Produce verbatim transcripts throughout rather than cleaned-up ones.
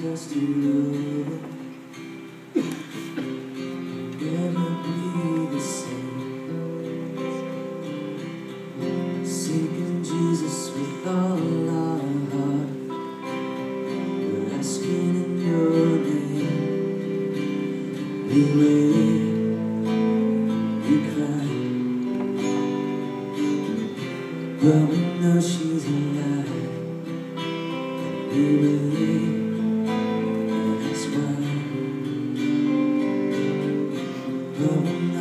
Just you never be the same. Seeking Jesus with all our heart, we're asking in your name. We wait, we cry, but we know she's alive. We believe.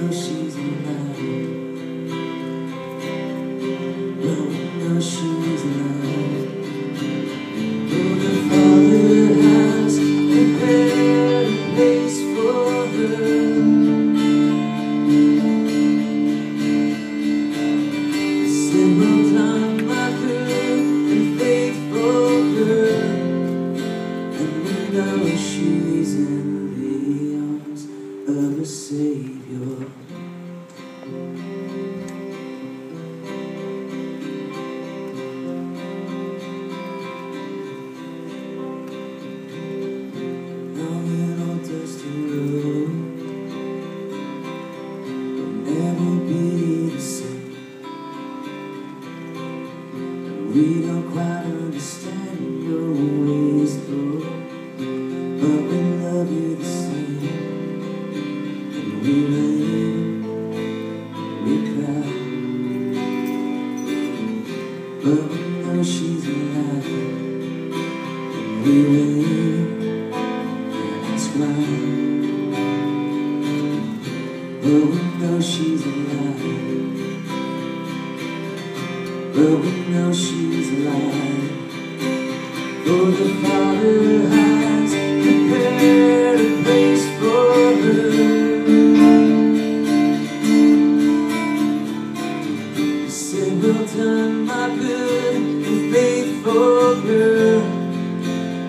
She's in the arms of a Savior. On an old dusty road, we'll never be the same. We don't quite understand your ways, though. But we know she's alive, and we wait, and that's why. But we know she's alive, but we know she's alive. For the Father has prepared a place for her. He said, "Well done, my good and faithful girl,"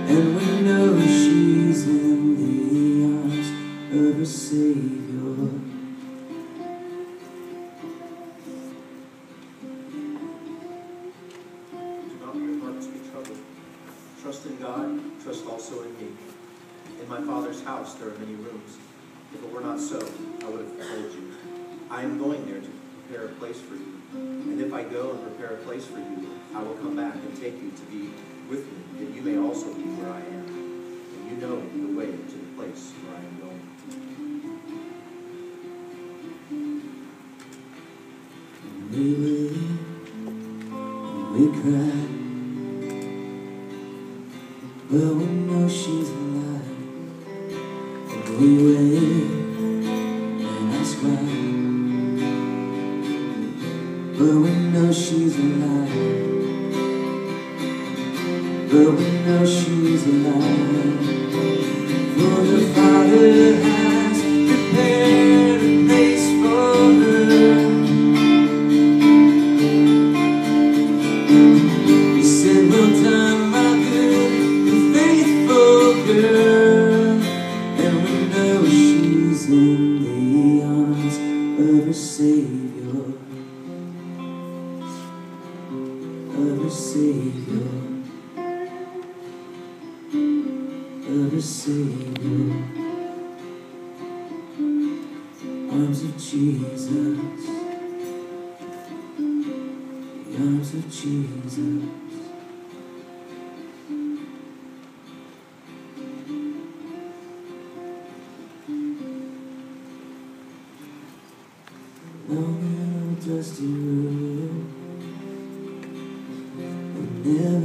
and we know she's in the arms of her Savior. Do not let your hearts be troubled. Trust in God, trust also in me. In my Father's house there are many rooms. If it were not so, I would have told you. I am going there to prepare a place for you. And if I go and prepare a place for you, I will come back and take you to be with me, that you may also be where I am. And you know the way to the place where I am going. And we weep, and we cry, but we know she's alive. And we wait, and ask why. But we know she's alive, but we know she's alive. For the Father has prepared a place for her. He said, "Well done, my good and faithful girl," and we know she's in the arms of her Savior. Of a Savior, of a Savior, arms of Jesus, the arms of Jesus. Long and old dusty road. Yeah.